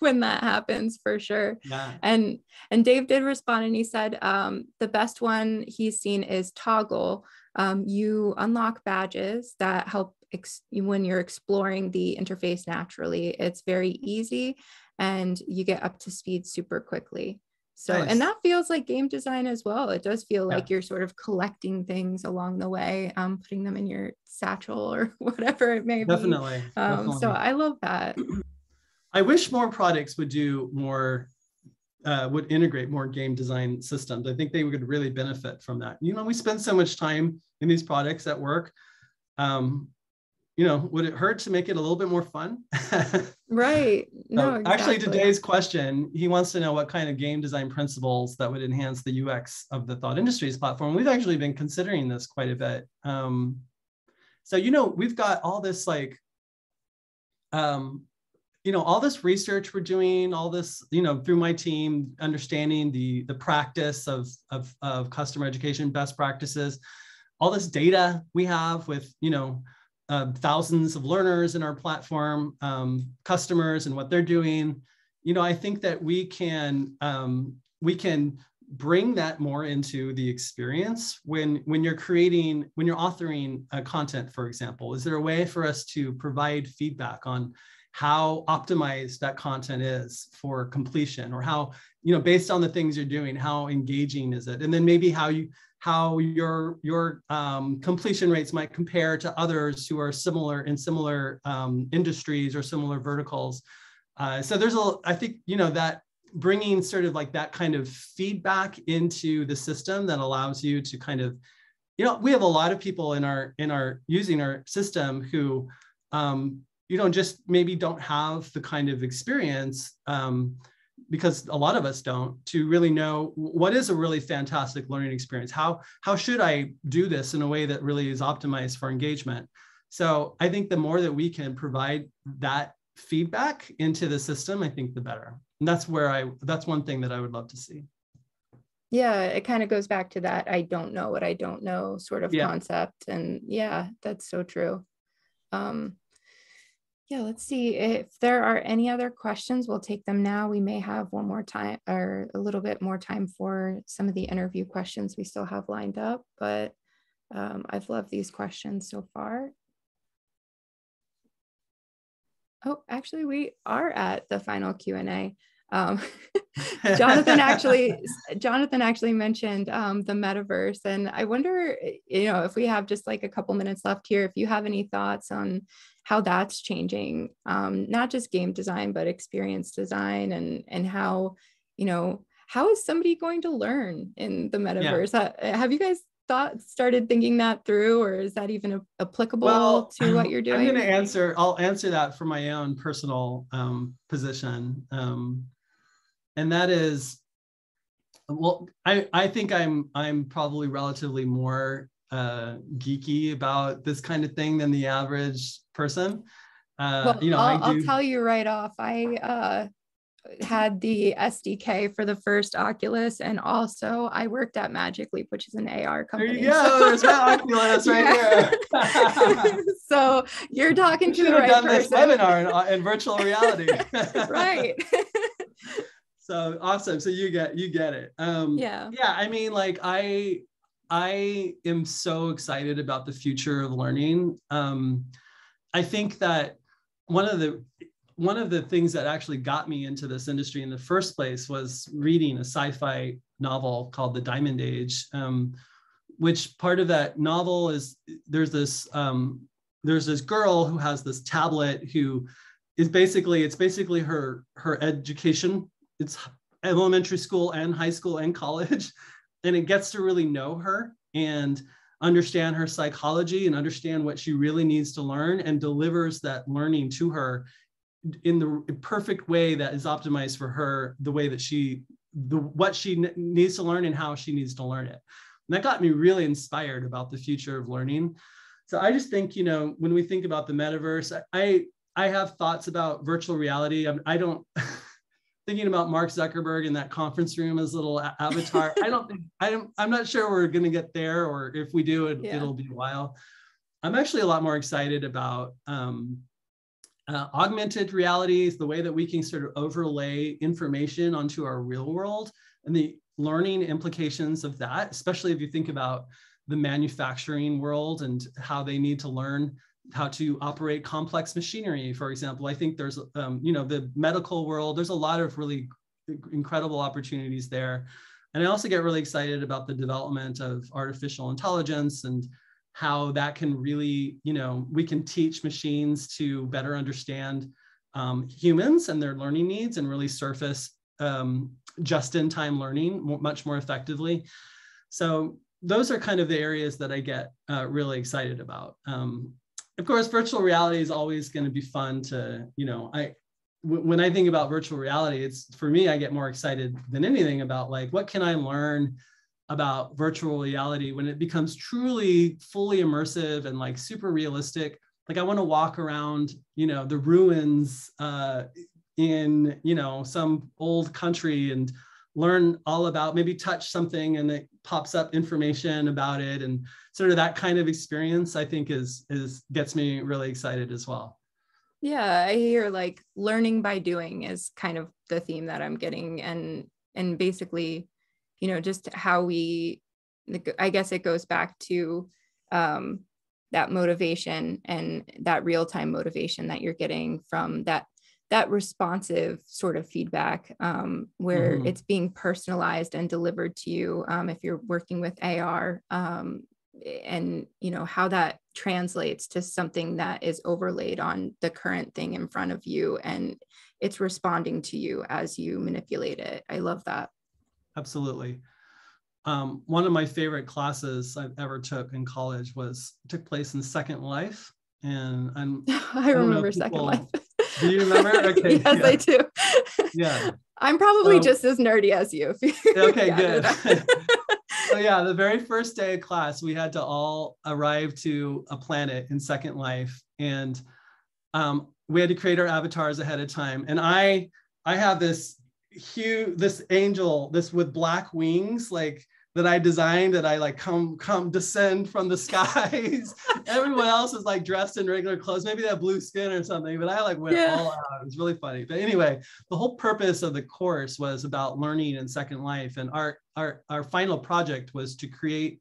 when that happens for sure. Yeah. And, and Dave did respond and he said, um, the best one he's seen is Toggle. Um, you unlock badges that help ex- when you're exploring the interface naturally. It's very easy and you get up to speed super quickly. So, nice. And that feels like game design as well. It does feel yeah. like you're sort of collecting things along the way, um, putting them in your satchel or whatever it may Definitely. be. Um, Definitely. So I love that. I wish more products would do more, uh, would integrate more game design systems. I think they would really benefit from that. You know, we spend so much time in these products at work. Um, you know, would it hurt to make it a little bit more fun? Right. No, so exactly. Actually, today's question, he wants to know what kind of game design principles that would enhance the U X of the Thought Industries platform. We've actually been considering this quite a bit. Um, so, you know, we've got all this like, um, you know, all this research we're doing, all this, you know, through my team, understanding the, the practice of, of, of customer education, best practices, all this data we have with, you know, Uh, thousands of learners in our platform, um, customers and what they're doing. You know, I think that we can um, we can bring that more into the experience when when you're creating, when you're authoring uh, content, for example. Is there a way for us to provide feedback on how optimized that content is for completion, or how, you know, based on the things you're doing, how engaging is it? And then maybe how you how your your um, completion rates might compare to others who are similar in similar um, industries or similar verticals. Uh, so there's a, I think, you know, that bringing sort of like that kind of feedback into the system that allows you to kind of, you know, we have a lot of people in our, in our using our system who, um, you know, just maybe don't have the kind of experience um, because a lot of us don't, to really know what is a really fantastic learning experience. How, how should I do this in a way that really is optimized for engagement? So I think the more that we can provide that feedback into the system, I think the better. And that's where I, that's one thing that I would love to see. Yeah, it kind of goes back to that I don't know what I don't know sort of yeah. concept. And yeah, that's so true. Um, Yeah, let's see if there are any other questions. We'll take them now. We may have one more time or a little bit more time for some of the interview questions we still have lined up, but um, I've loved these questions so far. Oh, actually, we are at the final Q and A. Um, Jonathan actually, Jonathan actually mentioned um, the metaverse, and I wonder, you know, if we have just like a couple minutes left here, if you have any thoughts on how that's changing, um, not just game design, but experience design, and and how, you know, how is somebody going to learn in the metaverse? Yeah. Have you guys thought started thinking that through, or is that even applicable well, to what you're doing? I'm going to answer. I'll answer that from my own personal um, position. Um, And that is, well, I, I think I'm I'm probably relatively more uh, geeky about this kind of thing than the average person. Uh, well, you know, I'll, I do... I'll tell you right off. I uh, had the S D K for the first Oculus, and also I worked at Magic Leap, which is an A R company. There you go. There's that Oculus right here. So you're talking you to the right person. Should have done this webinar in, in virtual reality. Right. So awesome. So you get, you get it. Um, yeah. Yeah. I mean, like I, I am so excited about the future of learning. Um, I think that one of the one of the things that actually got me into this industry in the first place was reading a sci-fi novel called The Diamond Age, um, which part of that novel is there's this um, there's this girl who has this tablet who is basically it's basically her her education. It's elementary school and high school and college, and it gets to really know her and understand her psychology and understand what she really needs to learn, and delivers that learning to her in the perfect way that is optimized for her, the way that she, the, what she needs to learn and how she needs to learn it. And that got me really inspired about the future of learning. So I just think, you know, when we think about the metaverse, I, I have thoughts about virtual reality. I, I don't, thinking about Mark Zuckerberg in that conference room as little avatar. I don't think, I don't, I'm not sure we're going to get there, or if we do, it, yeah. it'll be a while. I'm actually a lot more excited about um, uh, augmented realities, the way that we can sort of overlay information onto our real world and the learning implications of that, especially if you think about the manufacturing world and how they need to learn how to operate complex machinery, for example. I think there's, um, you know, the medical world, there's a lot of really incredible opportunities there. And I also get really excited about the development of artificial intelligence and how that can really, you know, we can teach machines to better understand um, humans and their learning needs, and really surface um, just-in-time learning much more effectively. So those are kind of the areas that I get uh, really excited about. Um, Of course, virtual reality is always going to be fun to, you know, I, w when I think about virtual reality, it's, for me, I get more excited than anything about like, what can I learn about virtual reality when it becomes truly fully immersive and like super realistic? Like I want to walk around, you know, the ruins uh, in, you know, some old country and learn all about, maybe touch something and it pops up information about it, and sort of that kind of experience I think is is gets me really excited as well. Yeah, I hear like learning by doing is kind of the theme that I'm getting, and and basically, you know, just how we, I guess it goes back to um, that motivation and that real-time motivation that you're getting from that that responsive sort of feedback um, where mm-hmm. it's being personalized and delivered to you um, if you're working with A R, um, and you know how that translates to something that is overlaid on the current thing in front of you, and it's responding to you as you manipulate it. I love that. Absolutely. Um, one of my favorite classes I've ever took in college was took place in Second Life, and I'm, I remember I Second Life. Do you remember? Okay. Yes, yeah. I do. Yeah. I'm probably so, just as nerdy as you. If you okay, good. So yeah, the very first day of class, we had to all arrive to a planet in Second Life, and um, we had to create our avatars ahead of time. And I, I have this huge, this angel, this with black wings, like that I designed, that I like come, come descend from the skies. Everyone else is like dressed in regular clothes. Maybe they have blue skin or something, but I like went yeah. all out. It was really funny. But anyway, the whole purpose of the course was about learning in Second Life. And our, our, our final project was to create,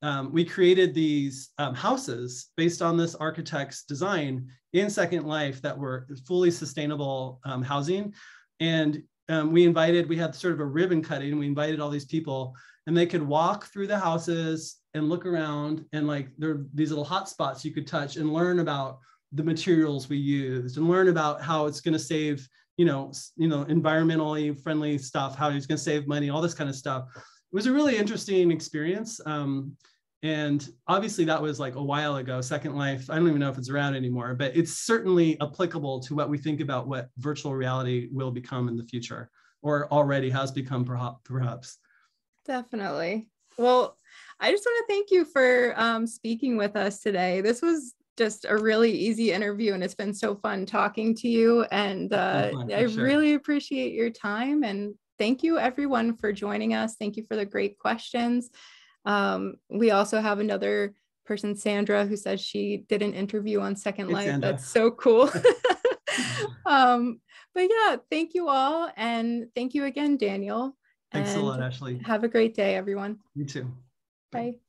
um, we created these um, houses based on this architect's design in Second Life that were fully sustainable um, housing. And um, we invited, we had sort of a ribbon cutting, we invited all these people, and they could walk through the houses and look around, and like there are these little hot spots you could touch and learn about the materials we used and learn about how it's going to save, you know, you know, environmentally friendly stuff, how it's going to save money, all this kind of stuff. It was a really interesting experience. Um, and obviously that was like a while ago. Second Life, I don't even know if it's around anymore, but it's certainly applicable to what we think about what virtual reality will become in the future, or already has become perhaps. Definitely. Well, I just want to thank you for um, speaking with us today. This was just a really easy interview, and it's been so fun talking to you. And uh, oh, I sure. really appreciate your time. And thank you, everyone, for joining us. Thank you for the great questions. Um, we also have another person, Sandra, who says she did an interview on Second Life. It's Sandra. That's so cool. um, but yeah, thank you all. And thank you again, Daniel. Thanks a lot, Ashley. Have a great day, everyone. You too. Bye.